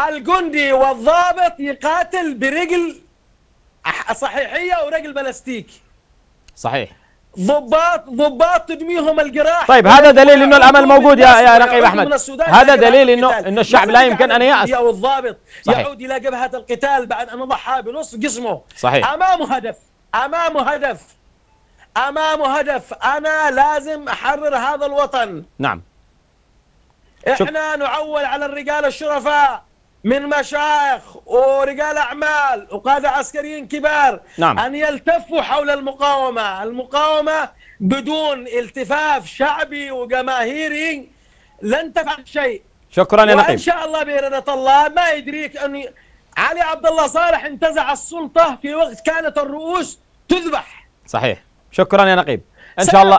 الجندي والضابط يقاتل برجل صحيحية ورجل بلاستيك. صحيح. ضباط تدميهم الجراح. طيب هذا دليل انه الامل موجود يا رقيب احمد. هذا دليل انه الشعب لا يمكن ان ييأس. والضابط يعود الى جبهة القتال بعد ان ضحى بنصف جسمه. صحيح. امامه هدف، أنا لازم أحرر هذا الوطن. نعم. إحنا نعول على الرجال الشرفاء من مشايخ ورجال أعمال وقادة عسكريين كبار. نعم. أن يلتفوا حول المقاومة، بدون التفاف شعبي وجماهيري لن تفعل شيء. شكرا يا نقيب. وإن شاء الله بإرادة الله ما يدريك أن علي عبد الله صالح انتزع السلطة في وقت كانت الرؤوس تذبح. صحيح. شكرا يا نقيب، ان شاء الله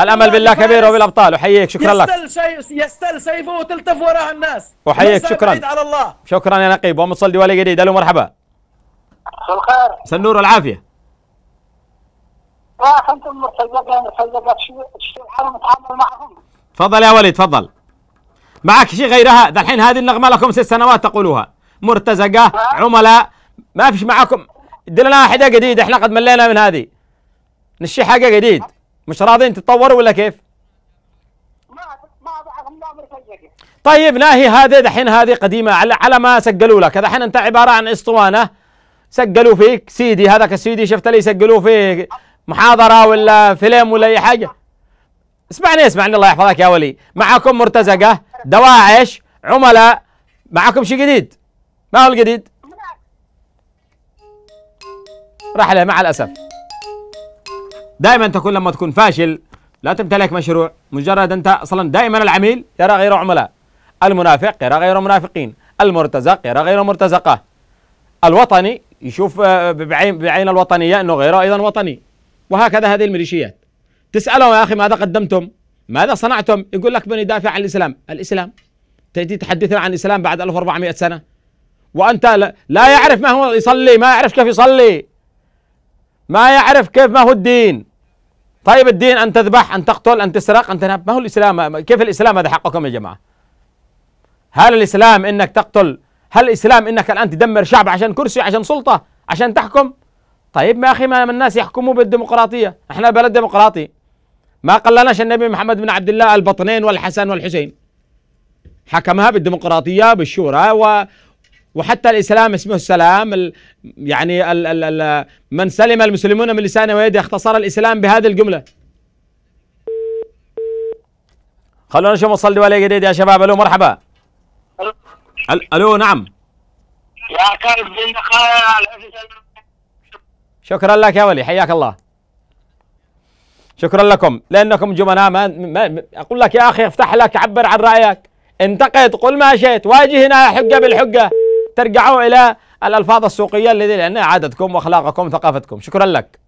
الامل بالله كبير وبالابطال. احييك، شكرا لك. يستل سيفه وتلتف وراها الناس. احييك، شكرا على الله. شكرا يا نقيب. ومتصل ولي جديد. الو مرحبا. مساء الخير. مساء النور والعافيه. تفضل يا وليد، تفضل. معك شيء غيرها؟ ذا الحين هذه النغمه لكم 6 سنوات تقولوها، مرتزقه عملاء، ما فيش معكم. دلنا حدا جديد، احنا قد ملينا من هذه. نشي حاجة جديد، مش راضين تتطوروا ولا كيف؟ طيب ناهي هذه دحين، هذه قديمة على ما سجلوا لك، دحين أنت عبارة عن اسطوانة سجلوا فيك سيدي، هذاك السيدي شفت لي يسجلوا فيه محاضرة ولا فيلم ولا أي حاجة. اسمعني الله يحفظك يا ولي، معكم مرتزقة، دواعش، عملاء، معكم شيء جديد. ما هو الجديد؟ راح له مع الأسف. دائما تكون لما تكون فاشل لا تمتلك مشروع، مجرد انت اصلا دائما العميل يرى غير عملاء، المنافق يرى غير منافقين، المرتزق يرى غير مرتزقه، الوطني يشوف بعين الوطنيه انه غيره ايضا وطني، وهكذا هذه الميليشيات. تسالهم يا اخي ماذا قدمتم؟ ماذا صنعتم؟ يقول لك بندافع عن الاسلام، تاتي تحدثنا عن الاسلام بعد 1400 سنه وانت لا يعرف ما هو يصلي، ما يعرف كيف يصلي، ما يعرف كيف، ما هو الدين. طيب الدين أن تذبح، أن تقتل، أن تسرق، أن تنهب، ما هو الإسلام؟ كيف الإسلام هذا حقكم يا جماعة؟ هل الإسلام أنك تقتل؟ هل الإسلام أنك الآن تدمر شعب عشان كرسي، عشان سلطة، عشان تحكم؟ طيب ما أخي، ما الناس يحكموا بالديمقراطية، احنا بلد ديمقراطي، ما قلناش النبي محمد بن عبد الله البطنين والحسن والحسين حكمها بالديمقراطية بالشورى وحتى الإسلام اسمه السلام، من سلم المسلمون من لسانه ويده، اختصر الإسلام بهذه الجملة. خلونا نشوف متصل ولي جديد يا شباب. ألو مرحبا. ألو نعم. يا كرب شكرا لك يا ولي، حياك الله. شكرا لكم لأنكم جمناء. ما أقول لك يا أخي، افتح لك، عبر عن رأيك، انتقد، قل ما شئت، واجهنا حجة بالحجة، ترجعوا الى الالفاظ السوقيه الذي لان عادتكم واخلاقكم وثقافتكم. شكرا لك،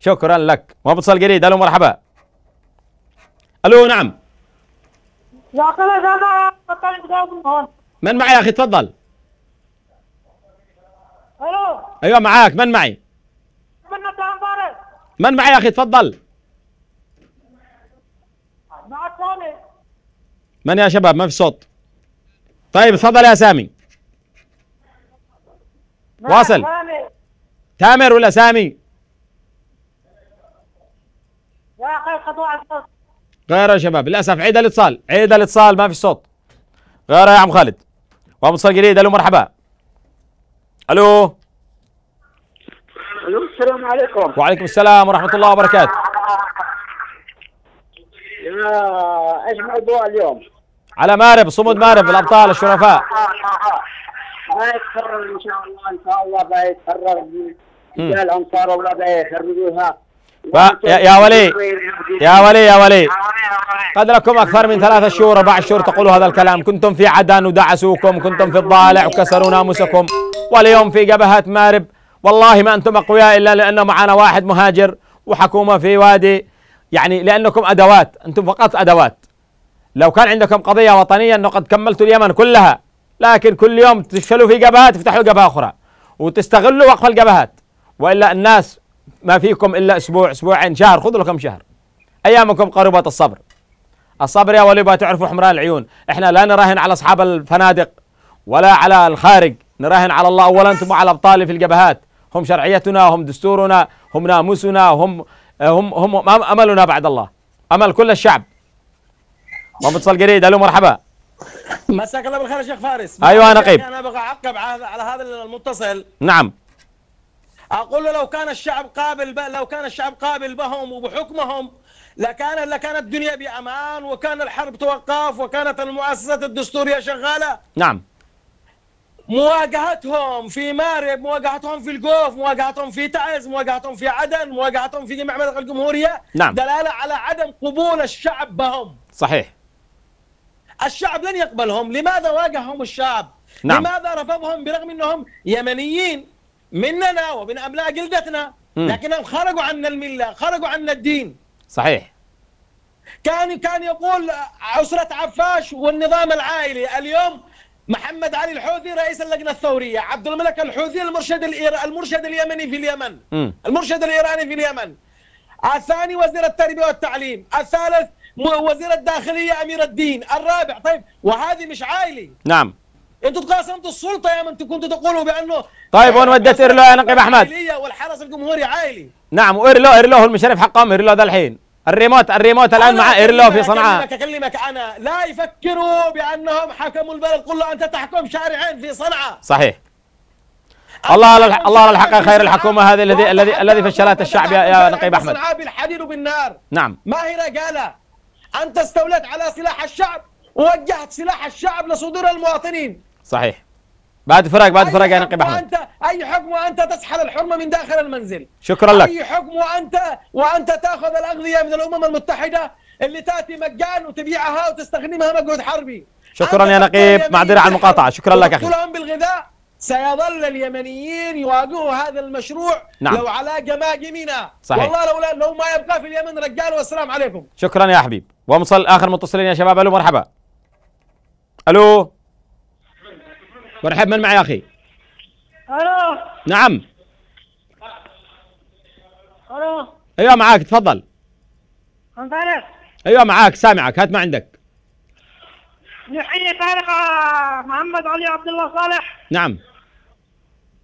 شكرا لك. واتصل جديد. الو مرحبا. الو نعم. من معي يا اخي؟ تفضل. الو ايوه معاك. من معي؟ من معي يا اخي؟ تفضل. من يا شباب؟ ما في صوت. طيب تفضل يا سامي. واصل. تامر ولا سامي؟ لا غير خطوة على الصوت. غير يا شباب للأسف. عيد الاتصال، ما في صوت. غير يا عم خالد. واتصل جديد. ألو مرحبا. ألو. ألو السلام عليكم. وعليكم السلام ورحمة الله وبركاته. يا إيش موضوع اليوم؟ على مأرب، صمود مأرب، الأبطال الشرفاء. يتفرغ ان شاء الله، بيتفرغ رجال انصار ولا بيخرجوها. يا ولي، قد لكم أكثر من 3 شهور 4 شهور تقولوا هذا الكلام. كنتم في عدن ودعسوكم، كنتم في الضالع وكسروا ناموسكم، واليوم في جبهات مأرب. والله ما أنتم أقوياء إلا لأنه معنا واحد مهاجر وحكومة في وادي، يعني لأنكم أدوات، أنتم فقط أدوات. لو كان عندكم قضية وطنية أنه قد كملتوا اليمن كلها، لكن كل يوم تفشلوا في جبهات تفتحوا جبهة أخرى وتستغلوا وقف الجبهات، وإلا الناس ما فيكم إلا أسبوع أسبوعين شهر، خذوا لكم شهر. أيامكم قربت الصبر. الصبر يا ولي تعرفوا حمراء العيون. إحنا لا نراهن على أصحاب الفنادق ولا على الخارج، نراهن على الله أولا ثم على أبطالي في الجبهات. هم شرعيتنا، هم دستورنا، هم ناموسنا، هم أملنا بعد الله، أمل كل الشعب. ومتصل جريد، ألو مرحبا. مساك الله بالخير يا شيخ فارس. أيوه نقيب. أنا بقى أعقب على هذا المتصل. نعم. أقول له لو كان الشعب قابل بهم وبحكمهم لكانت الدنيا بأمان، وكان الحرب توقف، وكانت المؤسسات الدستورية شغالة. نعم. مواجهتهم في مأرب، مواجهتهم في الجوف، مواجهتهم في تعز، مواجهتهم في عدن، مواجهتهم في جميع مناطق الجمهورية. نعم. دلالة على عدم قبول الشعب بهم. صحيح. الشعب لن يقبلهم. لماذا واجههم الشعب؟ نعم. لماذا رفضهم برغم أنهم يمنيين مننا ومن أبناء جلدتنا، لكنهم خرجوا عنا الملة، خرجوا عنا الدين. صحيح. كان يقول عسرة عفاش والنظام العائلي. اليوم محمد علي الحوثي رئيس اللجنة الثورية، عبد الملك الحوثي المرشد اليمني في اليمن، المرشد الإيراني في اليمن. الثاني وزير التربية والتعليم، الثالث وزير الداخلية أمير الدين، الرابع. طيب وهذه مش عائلي؟ نعم. انتوا تقاسمتوا السلطة يا من كنتوا تقولوا بأنه. طيب وين وديت إيرلو يا نقيب أحمد؟ والحرس الجمهوري عائلي. نعم. وإيرلو هو المشرف حقهم. إيرلو ذا الحين الريموت الآن مع إيرلو في صنعاء. أكلمك أنا، لا يفكروا بأنهم حكموا البلد. قل له أنت تحكم شارعين في صنعاء. صحيح. الله على الحق خير الحكومة هذه الذي فشلت الشعب يا نقيب أحمد. صنعاء بالحديد وبالنار. نعم. ما هي رجالة؟ أنت استوليت على سلاح الشعب ووجهت سلاح الشعب لصدور المواطنين. صحيح. بعد فرق يا نقيب احمد. وانت اي حكم وانت تسحل الحرمه من داخل المنزل. شكرا لك. اي حكم وانت تاخذ الاغذيه من الامم المتحده اللي تاتي مجان وتبيعها وتستخدمها مجهود حربي. شكرا يا نقيب، معذره على المقاطعه. شكرا لك اخي. وقتلهم بالغذاء. سيظل اليمنيين يواجهوا هذا المشروع. نعم. لو على جماجمنا. صحيح. والله لو ما يبقى في اليمن رجال. والسلام عليكم. شكرا يا حبيب. ومصل اخر متصلين يا شباب. الو مرحبا. الو مرحبا، من معي يا اخي؟ الو. نعم. الو. ايوه معاك، تفضل. عن طارق. ايوه معاك، سامعك، هات ما عندك. نحيي طارق محمد علي عبد الله صالح. نعم.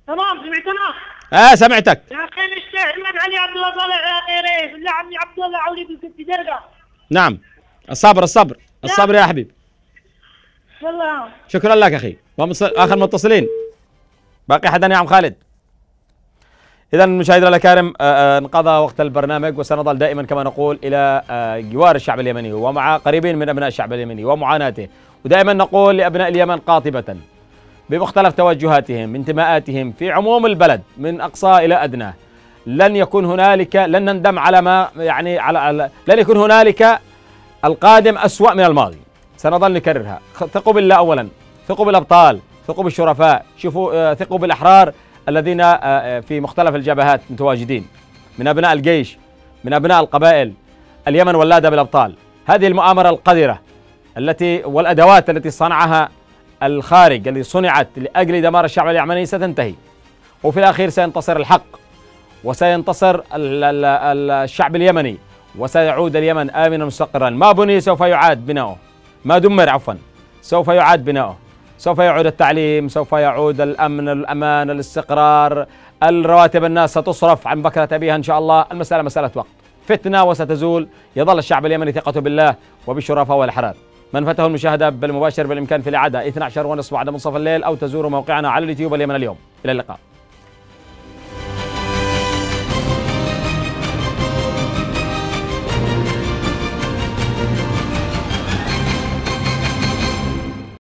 تمام سمعتنا؟ سمعتك. يا اخي مش محمد علي عبد الله صالح يا ريس، لا عمي عبد الله عولي بنت درقه. نعم. الصبر يا حبيبي. والله. شكرا لك اخي. اخر متصلين، باقي حدا يا عم خالد. اذا مشاهدينا الأكارم انقضى وقت البرنامج، وسنظل دائما كما نقول الى جوار الشعب اليمني ومع قريبين من ابناء الشعب اليمني ومعاناته، ودائما نقول لابناء اليمن قاطبة بمختلف توجهاتهم انتماءاتهم في عموم البلد من اقصى الى ادناه، لن يكون هنالك، لن نندم على ما يعني على لن يكون هنالك القادم أسوأ من الماضي. سنظل نكررها، ثقوا بالله اولا، ثقوا بالأبطال، ثقوا بالشرفاء، شوفوا ثقوا بالأحرار الذين في مختلف الجبهات متواجدين، من أبناء الجيش، من أبناء القبائل. اليمن ولادة بالأبطال. هذه المؤامرة القذرة التي والأدوات التي صنعها الخارج، اللي صنعت لأجل دمار الشعب اليمني، ستنتهي، وفي الأخير سينتصر الحق، وسينتصر الشعب اليمني، وسيعود اليمن آمنا مستقرا. ما بني سوف يعاد بناؤه، ما دمر عفوا سوف يعاد بناؤه. سوف يعود التعليم، سوف يعود الأمن، الأمان، الاستقرار، الرواتب الناس ستصرف عن بكرة أبيها إن شاء الله. المسألة مسألة وقت، فتنة وستزول. يظل الشعب اليمني ثقته بالله وبالشرفاء والأحرار. من فاته المشاهدة بالمباشر بالإمكان في الإعادة 12:30 بعد منتصف الليل، أو تزوروا موقعنا على اليوتيوب اليمن اليوم. إلى اللقاء.